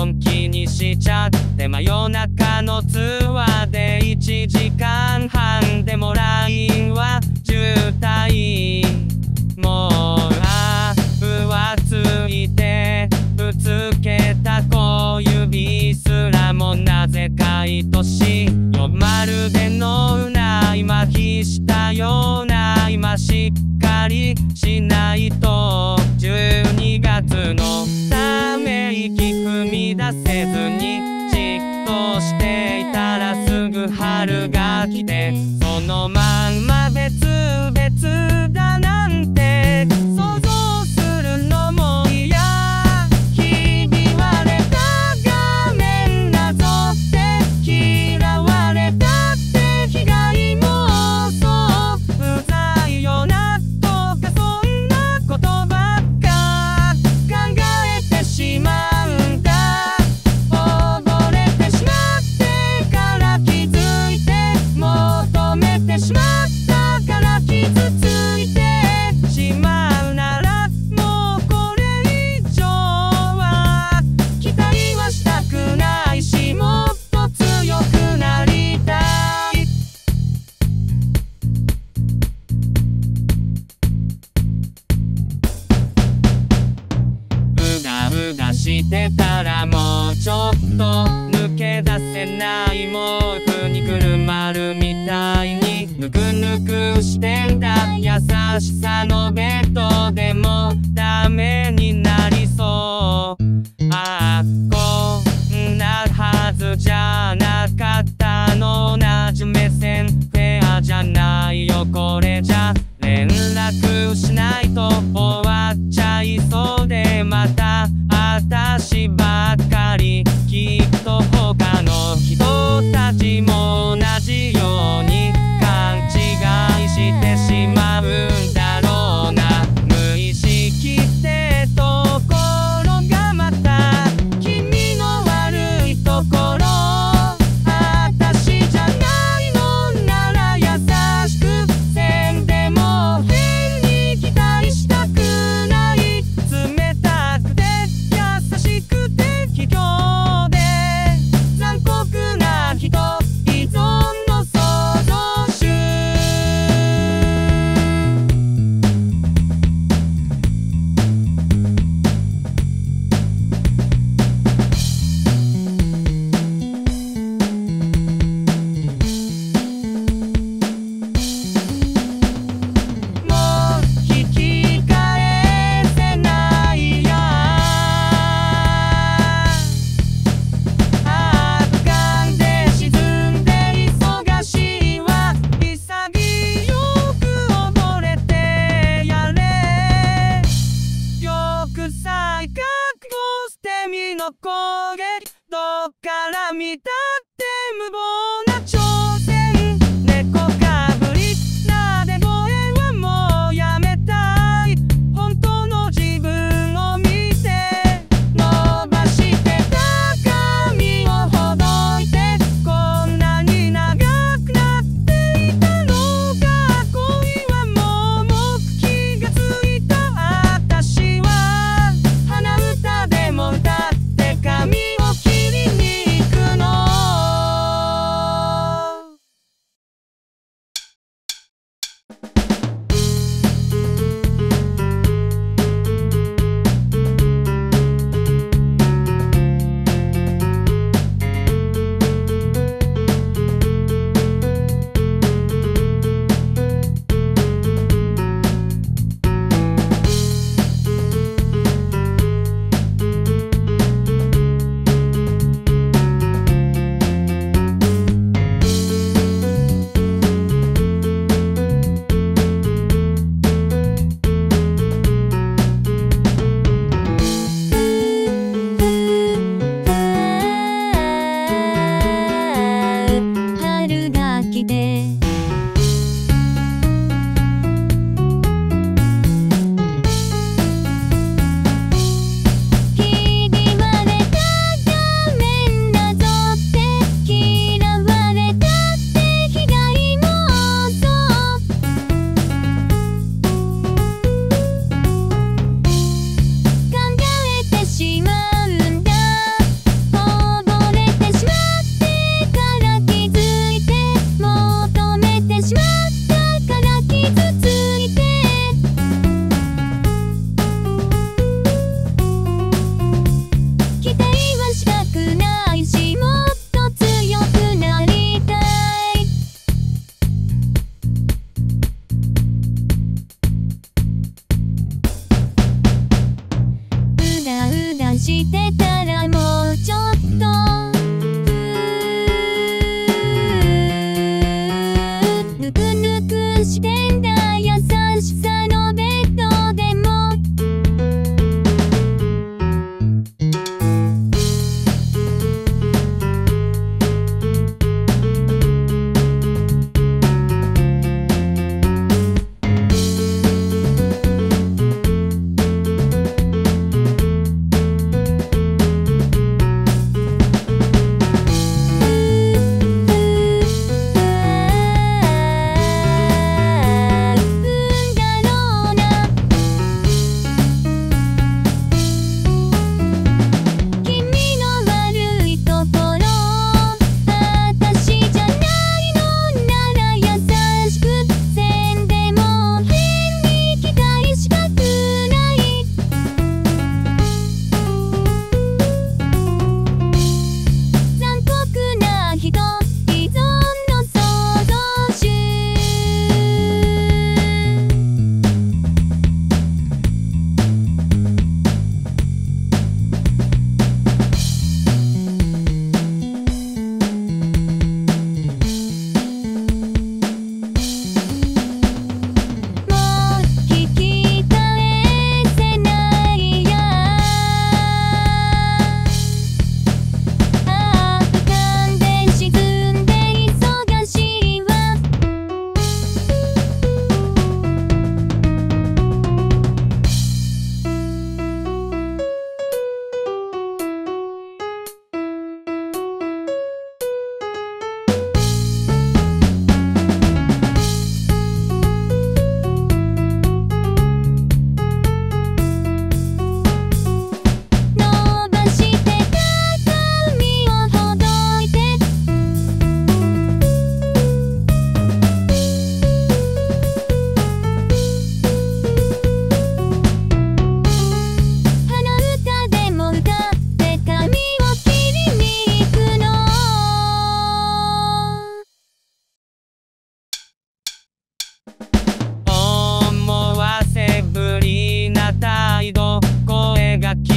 本気にしちゃって真夜中のツアーで1時間半でも LINE は渋滞、もう浮ついてぶつけた小指すらもなぜか愛しいよ、まるで脳内麻痺したような今しっかりしないと12月のため息踏み出せずにじっとしていたらすぐ春が来て、そのまんま別々だなんて想像してたらもうちょっと抜け出せない、毛布にくるまるみたいにぬくぬくしてんだ優しさのベッドでもダメになりそう、ああこんなはずじゃなかったの同じ目線フェアじゃないよこれじゃ、連絡しないと終わっちゃいそうでまた私ばっかり、きっと他の人たちも同じように勘違いしてしまうんだろうな、無意識ってところがまた君の悪いところ、私じゃないのなら優しく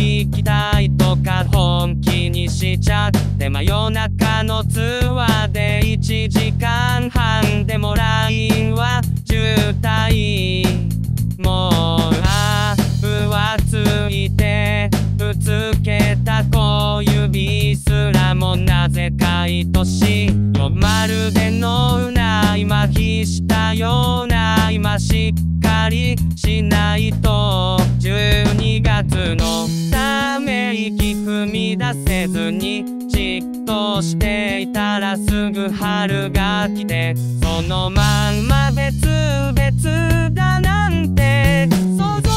行きたいとか本気にしちゃって真夜中のツアーで1時間半でもラインは渋滞、もう浮ついてぶつけた小指すらもなぜか愛しいよ、まるでのうな今ひしたような今しっかりしないと12月のため息踏み出せずにじっとしていたらすぐ春が来て、そのまんま別々だなんて想像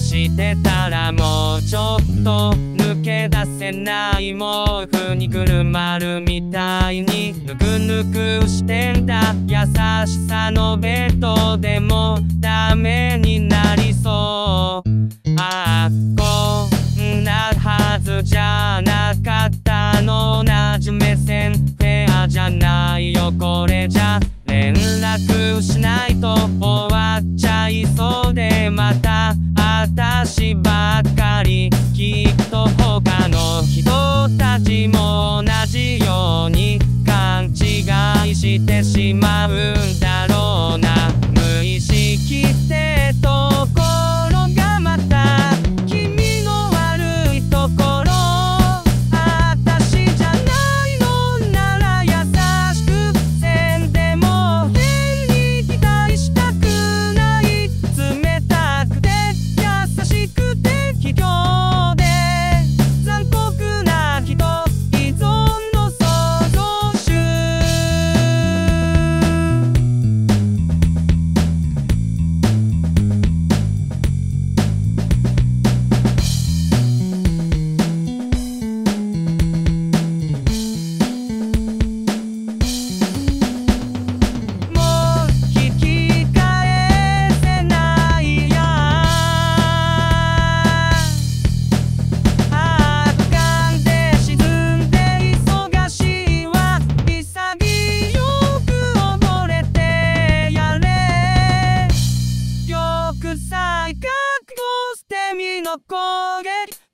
してたらもうちょっと抜け出せない、毛布にくるまるみたいにぬくぬくしてんだ優しさのベッドでもダメになりそう、ああこんなはずじゃなかったの同じ目線フェアじゃないよこれじゃ、連絡しないと終わっちゃいそうでまた私ばっかり、きっと他の人たちも同じように勘違いしてしまうんだろうな、無意識ってところがまた君の悪いところ、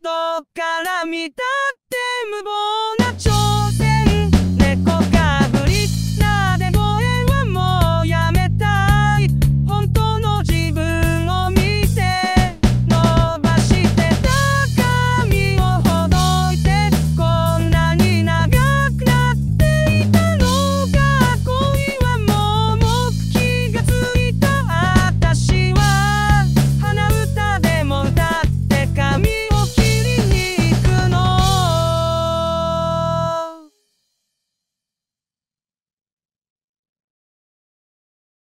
どっから見た